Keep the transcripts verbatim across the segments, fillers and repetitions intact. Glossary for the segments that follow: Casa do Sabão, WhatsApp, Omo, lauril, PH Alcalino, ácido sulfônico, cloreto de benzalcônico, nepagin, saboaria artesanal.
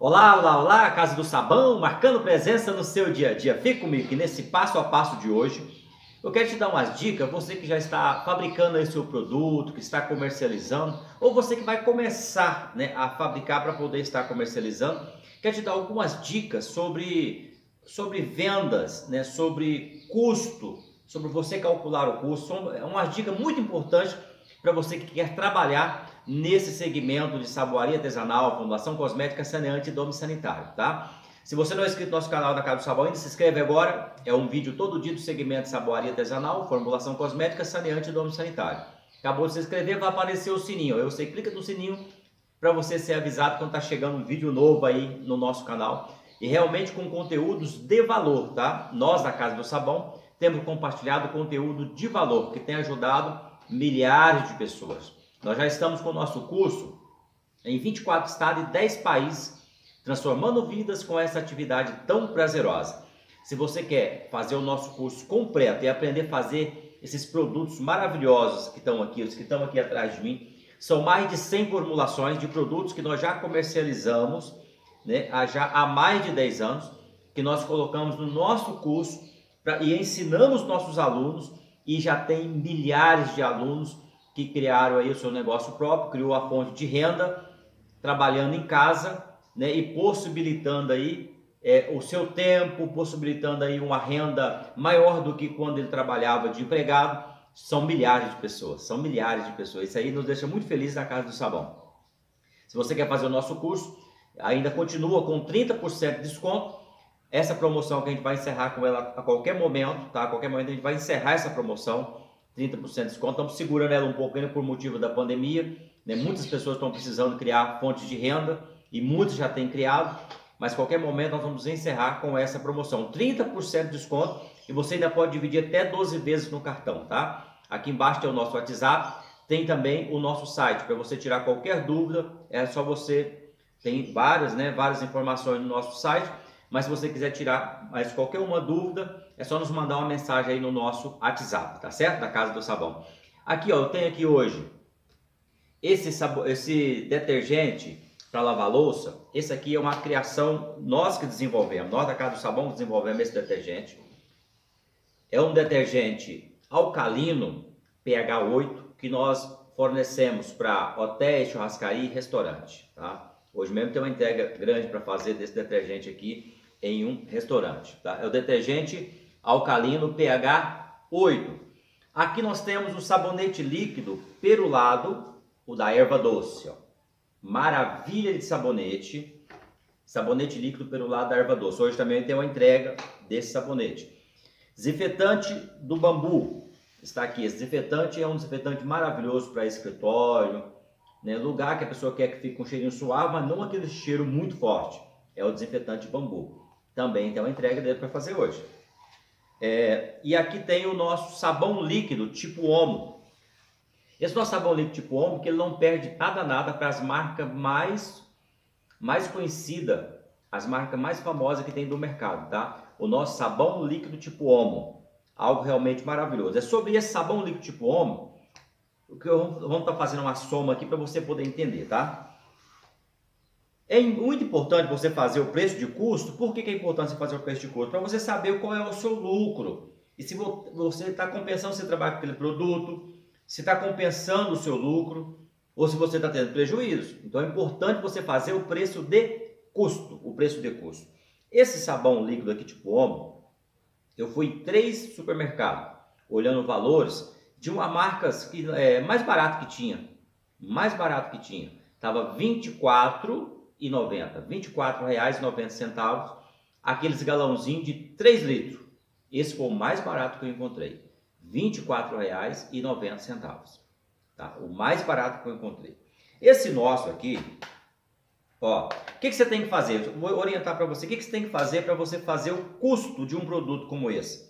Olá, olá, olá, Casa do Sabão, marcando presença no seu dia a dia. Fica comigo que nesse passo a passo de hoje, eu quero te dar umas dicas, você que já está fabricando aí seu produto, que está comercializando, ou você que vai começar, né, a fabricar para poder estar comercializando, quero te dar algumas dicas sobre, sobre vendas, né, sobre custo, sobre você calcular o custo. É uma dica muito importante para você que quer trabalhar nesse segmento de saboaria artesanal, formulação cosmética, saneante e domínio sanitário, tá? Se você não é inscrito no nosso canal da Casa do Sabão ainda, se inscreve agora. É um vídeo todo dia do segmento de saboaria artesanal, formulação cosmética, saneante e domínio sanitário. Acabou de se inscrever, vai aparecer o sininho. Eu sei, clica no sininho para você ser avisado quando tá chegando um vídeo novo aí no nosso canal. E realmente com conteúdos de valor, tá? Nós da Casa do Sabão temos compartilhado conteúdo de valor que tem ajudado milhares de pessoas. Nós já estamos com o nosso curso em vinte e quatro estados e dez países, transformando vidas com essa atividade tão prazerosa. Se você quer fazer o nosso curso completo e aprender a fazer esses produtos maravilhosos que estão aqui, os que estão aqui atrás de mim, são mais de cem formulações de produtos que nós já comercializamos, né, há, já, há mais de dez anos, que nós colocamos no nosso curso pra, e ensinamos nossos alunos, e já tem milhares de alunos que criaram aí o seu negócio próprio, criou a fonte de renda, trabalhando em casa, né, e possibilitando aí é, o seu tempo, possibilitando aí uma renda maior do que quando ele trabalhava de empregado. São milhares de pessoas, são milhares de pessoas. Isso aí nos deixa muito felizes na Casa do Sabão. Se você quer fazer o nosso curso, ainda continua com trinta por cento de desconto. Essa promoção que a gente vai encerrar com ela a qualquer momento, tá? A qualquer momento a gente vai encerrar essa promoção. trinta por cento de desconto, estamos segurando ela um pouco ainda por motivo da pandemia, né? Muitas pessoas estão precisando criar fontes de renda e muitos já têm criado, mas qualquer momento nós vamos encerrar com essa promoção. trinta por cento de desconto e você ainda pode dividir até doze vezes no cartão, tá? Aqui embaixo tem o nosso WhatsApp, tem também o nosso site, para você tirar qualquer dúvida, é só você, tem várias, né, várias informações no nosso site, mas se você quiser tirar mais qualquer uma dúvida, é só nos mandar uma mensagem aí no nosso WhatsApp, tá certo? Da Casa do Sabão. Aqui, ó, eu tenho aqui hoje esse, sabo... esse detergente para lavar louça. Esse aqui é uma criação, nós que desenvolvemos, nós da Casa do Sabão desenvolvemos esse detergente. É um detergente alcalino, pH oito, que nós fornecemos para hotéis, churrascaria e restaurante, tá? Hoje mesmo tem uma entrega grande para fazer desse detergente aqui em um restaurante, tá? É o detergente alcalino pH oito. Aqui nós temos o sabonete líquido perolado, o da erva doce, ó. Maravilha de sabonete, sabonete líquido perolado da erva doce. Hoje também tem uma entrega desse sabonete. Desinfetante do bambu, está aqui. Esse desinfetante é um desinfetante maravilhoso para escritório, né? Lugar que a pessoa quer que fique com um cheirinho suave, mas não aquele cheiro muito forte. É o desinfetante de bambu. Também tem uma entrega dele para fazer hoje. É, e aqui tem o nosso sabão líquido tipo Omo. Esse nosso sabão líquido tipo Omo, que ele não perde nada nada para as marcas mais, mais conhecidas, as marcas mais famosas que tem do mercado, tá? O nosso sabão líquido tipo Omo, algo realmente maravilhoso. É sobre esse sabão líquido tipo Omo o que eu vamos estar tá fazendo uma soma aqui para você poder entender, tá? É muito importante você fazer o preço de custo. Por que que é importante você fazer o preço de custo? Para você saber qual é o seu lucro. E se você está compensando o seu trabalho com aquele produto, se está compensando o seu lucro, ou se você está tendo prejuízo. Então é importante você fazer o preço de custo. O preço de custo. Esse sabão líquido aqui tipo Omo, eu fui em três supermercados, olhando valores de uma marca que, é, mais barato que tinha. Mais barato que tinha. Estava vinte e quatro reais e noventa centavos, vinte e quatro reais e noventa centavos, aqueles galãozinhos de três litros. Esse foi o mais barato que eu encontrei, vinte e quatro reais e noventa centavos, tá? O mais barato que eu encontrei. Esse nosso aqui, ó, o que que você tem que fazer? Eu vou orientar para você o que que você tem que fazer para você fazer o custo de um produto como esse.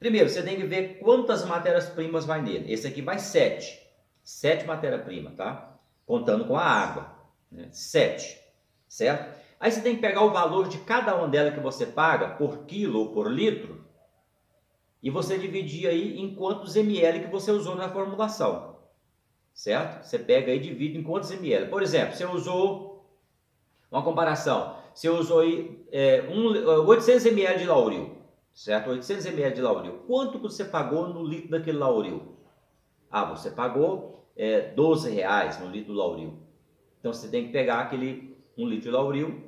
Primeiro, você tem que ver quantas matérias-primas vai nele. Esse aqui vai sete, sete matérias-primas, tá? Contando com a água, né? sete. Certo? Aí você tem que pegar o valor de cada uma delas que você paga por quilo ou por litro e você dividir aí em quantos ml que você usou na formulação, certo? Você pega e divide em quantos ml. Por exemplo, você usou Uma comparação, você usou aí é, um, oitocentos mililitros de lauril, certo? oitocentos mililitros de lauril. Quanto você pagou no litro daquele lauril? Ah, você pagou é, doze reais no litro do lauril. Então você tem que pegar aquele um litro de lauril,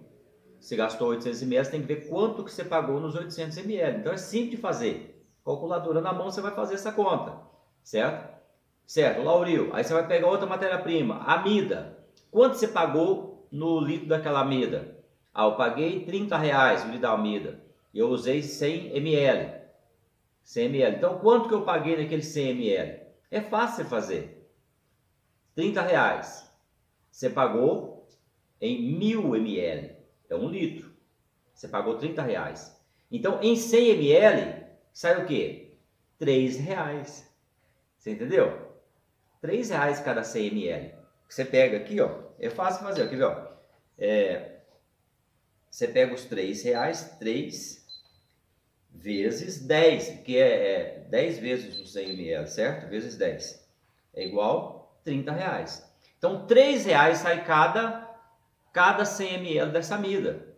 você gastou oitocentos mililitros, você tem que ver quanto que você pagou nos oitocentos mililitros. Então é simples de fazer. Calculadora na mão, você vai fazer essa conta, certo? Certo, lauril. Aí você vai pegar outra matéria-prima, amida. Quanto você pagou no litro daquela amida? Ah, eu paguei trinta reais no litro da amida. Eu usei cem mililitros. cem mililitros. Então, quanto que eu paguei naquele cem mililitros? É fácil fazer. trinta reais. Você pagou em mil mililitros. É um litro. Você pagou trinta reais. Então, em cem mililitros, sai o quê? três reais. Você entendeu? três reais cada cem mililitros. Você pega aqui, ó. É fácil fazer, ó. Quer ver, ó? É, você pega os três reais, três vezes dez, que é, é dez vezes os cem mililitros, certo? Vezes dez. É igual trinta reais. Então, três reais sai cada, cada cem mililitros dessa amida.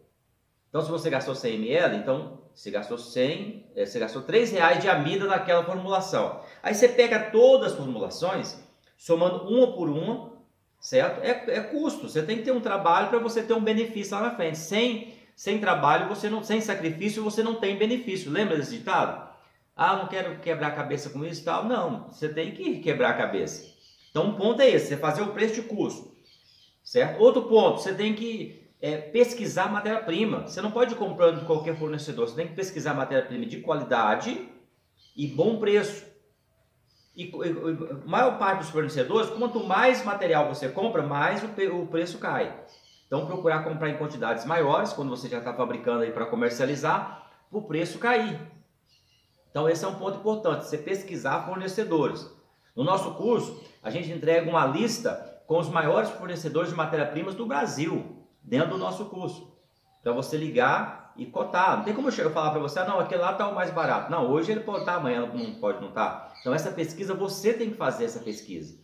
Então, se você gastou cem mililitros, então você gastou cem, você gastou três reais de amida naquela formulação. Aí você pega todas as formulações, somando uma por uma, certo? É, é custo, você tem que ter um trabalho para você ter um benefício lá na frente. Sem, sem trabalho, você não, sem sacrifício, você não tem benefício. Lembra desse ditado? Ah, não quero quebrar a cabeça com isso e tal. Não, você tem que quebrar a cabeça. Então, um ponto é esse, você fazer o preço de custo, certo? Outro ponto, você tem que é, pesquisar matéria-prima. Você não pode ir comprando de qualquer fornecedor, você tem que pesquisar matéria-prima de qualidade e bom preço. E a maior parte dos fornecedores, quanto mais material você compra, mais o, o preço cai. Então, procurar comprar em quantidades maiores, quando você já está fabricando aí para comercializar, para o preço cair. Então, esse é um ponto importante, você pesquisar fornecedores. No nosso curso, a gente entrega uma lista com os maiores fornecedores de matéria-primas do Brasil, dentro do nosso curso. Para você ligar e cotar. Não tem como eu falar para você, ah, não, aquele lá está o mais barato. Não, hoje ele pode estar, tá, amanhã não pode não estar. Tá. Então, essa pesquisa, você tem que fazer essa pesquisa.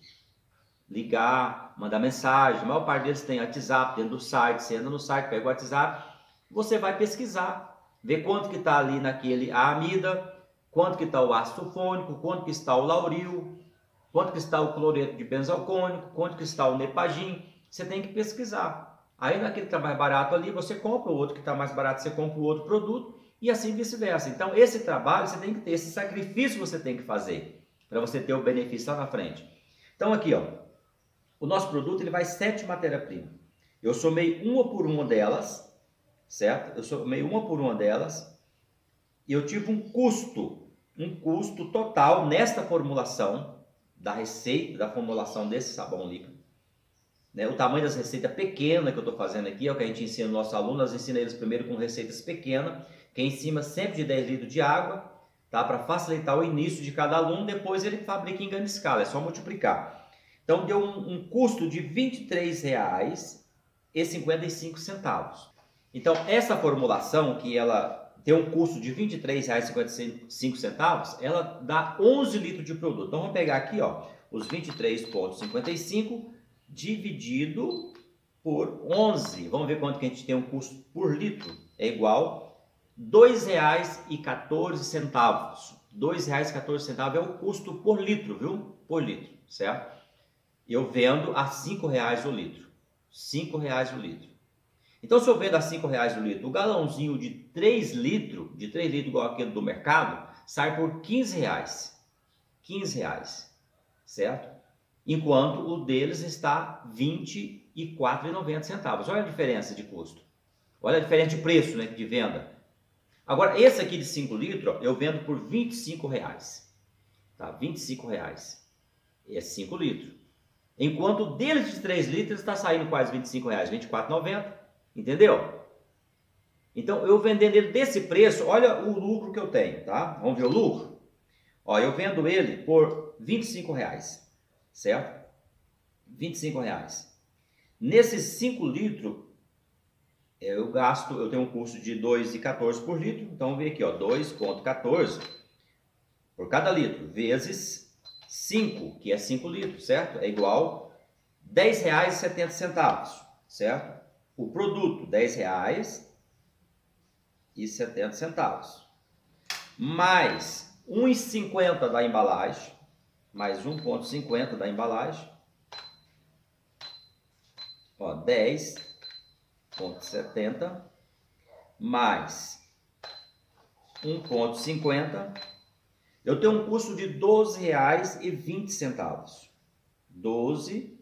Ligar, mandar mensagem. A maior parte deles tem WhatsApp dentro do site. Você entra no site, pega o WhatsApp. Você vai pesquisar. Ver quanto que está ali naquele a amida, quanto que está o ácido sulfônico, quanto que está o lauril, quanto que está o cloreto de benzalcônico, quanto que está o nepagin. Você tem que pesquisar. Aí naquele que está mais barato ali, você compra o outro que está mais barato, você compra o outro produto e assim vice-versa. Então esse trabalho você tem que ter, esse sacrifício você tem que fazer para você ter o benefício lá na frente. Então aqui, ó, o nosso produto ele vai sete matéria-prima. Eu somei uma por uma delas, certo? Eu somei uma por uma delas e eu tive um custo, um custo total nesta formulação da receita, da formulação desse sabão líquido. O tamanho das receitas pequenas que eu estou fazendo aqui é o que a gente ensina os nossos alunos. Nós ensina eles primeiro com receitas pequenas, que é em cima sempre de dez litros de água, tá? Para facilitar o início de cada aluno. Depois ele fabrica em grande escala, é só multiplicar. Então deu um, um custo de vinte e três reais e cinquenta e cinco centavos. Então essa formulação, que ela tem um custo de vinte e três reais e cinquenta e cinco centavos, ela dá onze litros de produto. Então vamos pegar aqui, ó, os vinte e três reais e cinquenta e cinco centavos. Dividido por onze. Vamos ver quanto que a gente tem um custo por litro. É igual dois reais e quatorze centavos. dois reais e quatorze centavos é o custo por litro, viu? Por litro, certo? Eu vendo a cinco reais o litro. cinco reais o litro. Então, se eu vendo a cinco reais o litro, o galãozinho de três litros, de três litros igual aquele do mercado, sai por quinze reais. quinze reais, certo? Enquanto o deles está vinte e quatro reais e noventa centavos. Olha a diferença de custo. Olha a diferença de preço, né, de venda. Agora, esse aqui de cinco litros, ó, eu vendo por vinte e cinco reais. Tá? vinte e cinco reais. É cinco litros. Enquanto o deles de três litros está saindo quase vinte e cinco reais, vinte e quatro reais e noventa centavos. Entendeu? Então, eu vendendo ele desse preço, olha o lucro que eu tenho, tá? Vamos ver o lucro? Ó, eu vendo ele por vinte e cinco reais. Certo? vinte e cinco reais. Nesses cinco litros, eu gasto, eu tenho um custo de dois reais e quatorze centavos por litro. Então, vem aqui, ó, dois reais e quatorze centavos por cada litro, vezes cinco, que é cinco litros, certo? É igual dez reais e setenta centavos, certo? o produto dez reais e setenta centavos, mais um real e cinquenta centavos da embalagem, mais um real e cinquenta centavos da embalagem, ó, dez reais e setenta centavos, mais um real e cinquenta centavos, eu tenho um custo de doze reais e vinte centavos, doze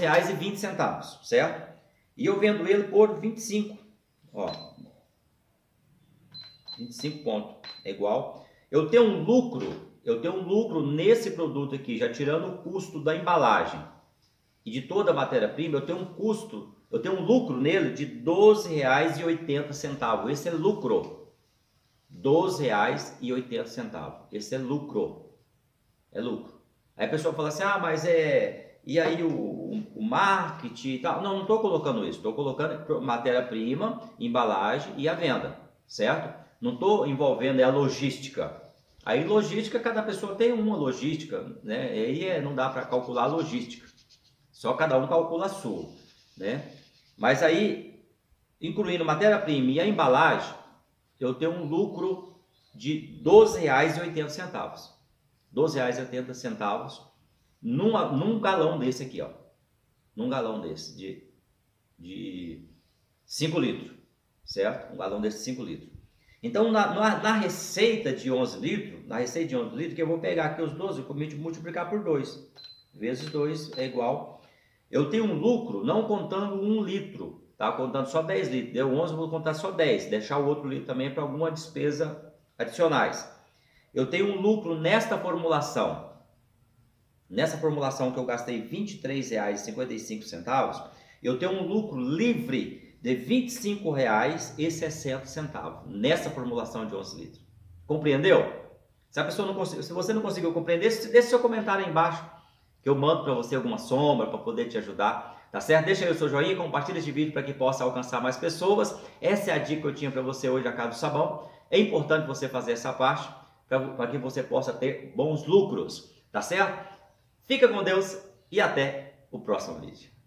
reais e vinte centavos, certo? E eu vendo ele por vinte e cinco, ó, vinte e cinco pontos, é igual, eu tenho um lucro, eu tenho um lucro nesse produto aqui, já tirando o custo da embalagem e de toda a matéria-prima, eu tenho um custo, eu tenho um lucro nele de doze reais e oitenta centavos, esse é lucro, doze reais e oitenta centavos, esse é lucro, é lucro. Aí a pessoa fala assim, ah, mas é... E aí o, o, o marketing e tal. Não, não estou colocando isso. Estou colocando matéria-prima, embalagem e a venda, certo? Não estou envolvendo é a logística. Aí logística, cada pessoa tem uma logística, né? E aí é, não dá para calcular a logística. Só cada um calcula a sua, né? Mas aí, incluindo matéria-prima e a embalagem, eu tenho um lucro de doze reais e oitenta centavos. doze reais e oitenta centavos. Num, num galão desse aqui, ó, num galão desse de, de cinco litros, certo? Um galão desse de cinco litros. Então, na, na, na receita de onze litros, na receita de onze litros, que eu vou pegar aqui os doze, eu cometi multiplicar por dois, vezes dois é igual. Eu tenho um lucro, não contando um litro, tá? Contando só dez litros, deu onze, vou contar só dez, deixar o outro litro também para alguma despesa adicionais. Eu tenho um lucro nesta formulação. Nessa formulação que eu gastei vinte e três reais e cinquenta e cinco centavos, eu tenho um lucro livre de vinte e cinco reais e sessenta centavos nessa formulação de onze litros. Compreendeu? Se a pessoa não conseguiu, se você não conseguiu compreender, deixe seu comentário aí embaixo que eu mando para você alguma sombra para poder te ajudar, tá certo? Deixa aí o seu joinha, compartilha este vídeo para que possa alcançar mais pessoas. Essa é a dica que eu tinha para você hoje da Casa do Sabão. É importante você fazer essa parte para que você possa ter bons lucros, tá certo? Fica com Deus e até o próximo vídeo.